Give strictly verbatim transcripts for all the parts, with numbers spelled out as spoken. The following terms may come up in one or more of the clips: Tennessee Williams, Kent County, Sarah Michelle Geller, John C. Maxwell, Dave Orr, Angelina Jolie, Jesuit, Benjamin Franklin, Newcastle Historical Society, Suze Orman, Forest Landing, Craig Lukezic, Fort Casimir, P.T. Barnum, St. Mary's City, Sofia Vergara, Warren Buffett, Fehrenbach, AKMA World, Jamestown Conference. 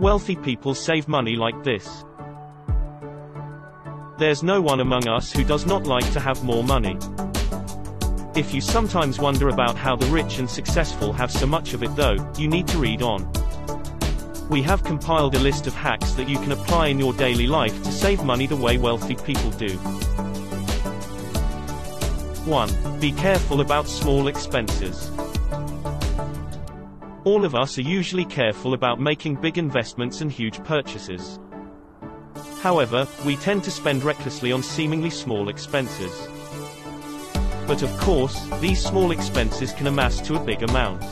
Wealthy people save money like this. There's no one among us who does not like to have more money. If you sometimes wonder about how the rich and successful have so much of it though, you need to read on. We have compiled a list of hacks that you can apply in your daily life to save money the way wealthy people do. one. Be careful about small expenses. All of us are usually careful about making big investments and huge purchases. However, we tend to spend recklessly on seemingly small expenses. But of course, these small expenses can amass to a big amount.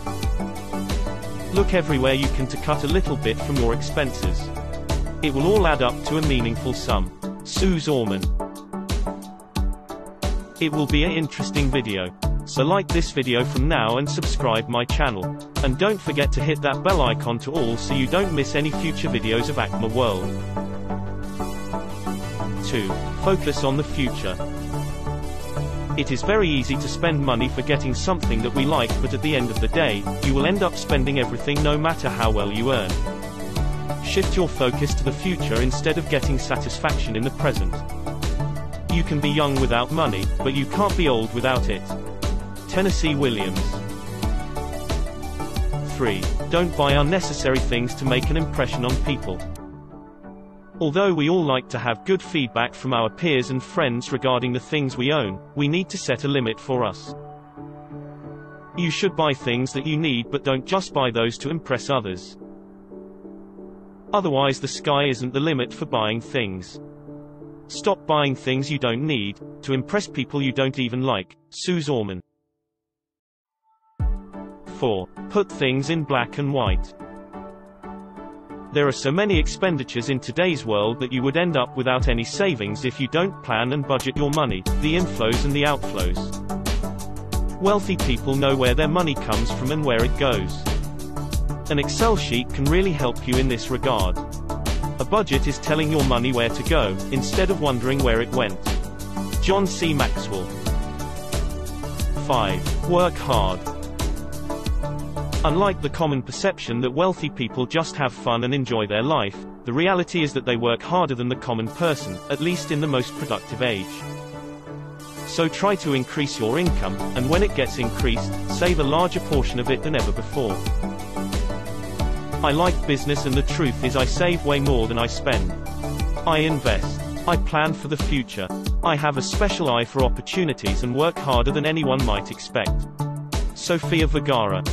Look everywhere you can to cut a little bit from your expenses. It will all add up to a meaningful sum. Suze Orman. It will be an interesting video. So like this video from now and subscribe my channel. And don't forget to hit that bell icon to all so you don't miss any future videos of A K M A World. two. Focus on the future. It is very easy to spend money for getting something that we like, but at the end of the day, you will end up spending everything no matter how well you earn. Shift your focus to the future instead of getting satisfaction in the present. You can be young without money, but you can't be old without it. Tennessee Williams. three. Don't buy unnecessary things to make an impression on people. Although we all like to have good feedback from our peers and friends regarding the things we own, we need to set a limit for us. You should buy things that you need, but don't just buy those to impress others. Otherwise the sky isn't the limit for buying things. Stop buying things you don't need, to impress people you don't even like. Suze Orman. four. Put things in black and white. There are so many expenditures in today's world that you would end up without any savings if you don't plan and budget your money, the inflows and the outflows. Wealthy people know where their money comes from and where it goes. An Excel sheet can really help you in this regard. A budget is telling your money where to go, instead of wondering where it went. John C. Maxwell. five. Work hard. Unlike the common perception that wealthy people just have fun and enjoy their life, the reality is that they work harder than the common person, at least in the most productive age. So try to increase your income, and when it gets increased, save a larger portion of it than ever before. I like business, and the truth is I save way more than I spend. I invest. I plan for the future. I have a special eye for opportunities and work harder than anyone might expect. Sofia Vergara.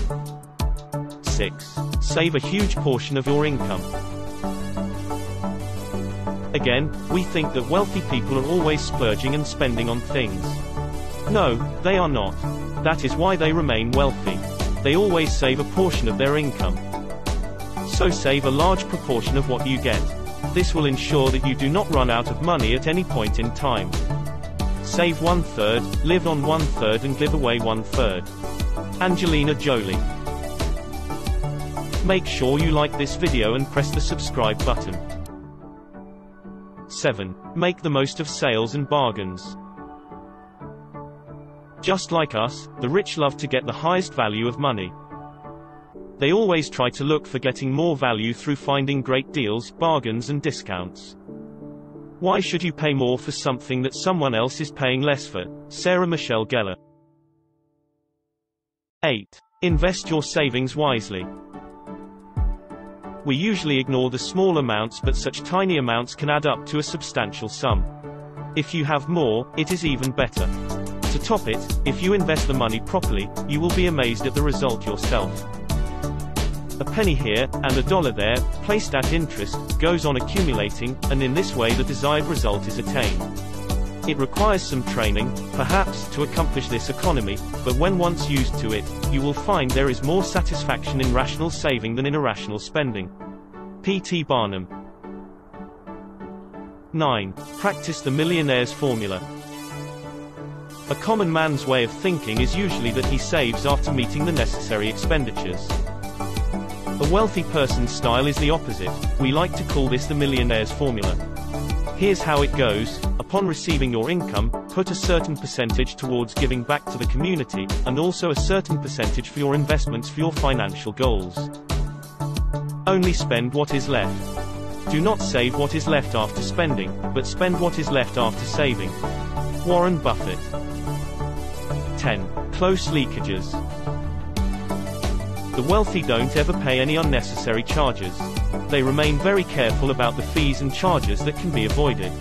six. Save a huge portion of your income. Again, we think that wealthy people are always splurging and spending on things. No, they are not. That is why they remain wealthy. They always save a portion of their income. So save a large proportion of what you get. This will ensure that you do not run out of money at any point in time. Save one third, live on one third and give away one third. Angelina Jolie. Make sure you like this video and press the subscribe button. seven. Make the most of sales and bargains. Just like us, the rich love to get the highest value of money. They always try to look for getting more value through finding great deals, bargains and discounts. Why should you pay more for something that someone else is paying less for? Sarah Michelle Geller. eight. Invest your savings wisely. We usually ignore the small amounts, but such tiny amounts can add up to a substantial sum. If you have more, it is even better. To top it, if you invest the money properly, you will be amazed at the result yourself. A penny here, and a dollar there, placed at interest, goes on accumulating, and in this way the desired result is attained. It requires some training, perhaps, to accomplish this economy, but when once used to it, you will find there is more satisfaction in rational saving than in irrational spending. P T Barnum. nine. Practice the millionaire's formula. A common man's way of thinking is usually that he saves after meeting the necessary expenditures. A wealthy person's style is the opposite. We like to call this the millionaire's formula. Here's how it goes. Upon receiving your income, put a certain percentage towards giving back to the community, and also a certain percentage for your investments for your financial goals. Only spend what is left. Do not save what is left after spending, but spend what is left after saving. Warren Buffett. ten. Close leakages. The wealthy don't ever pay any unnecessary charges. They remain very careful about the fees and charges that can be avoided.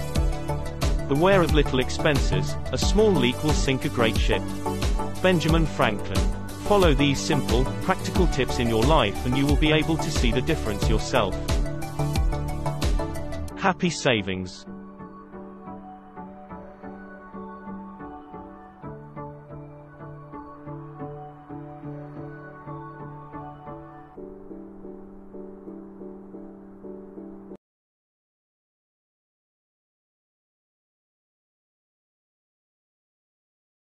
Beware of little expenses, a small leak will sink a great ship. Benjamin Franklin. Follow these simple, practical tips in your life and you will be able to see the difference yourself. Happy savings.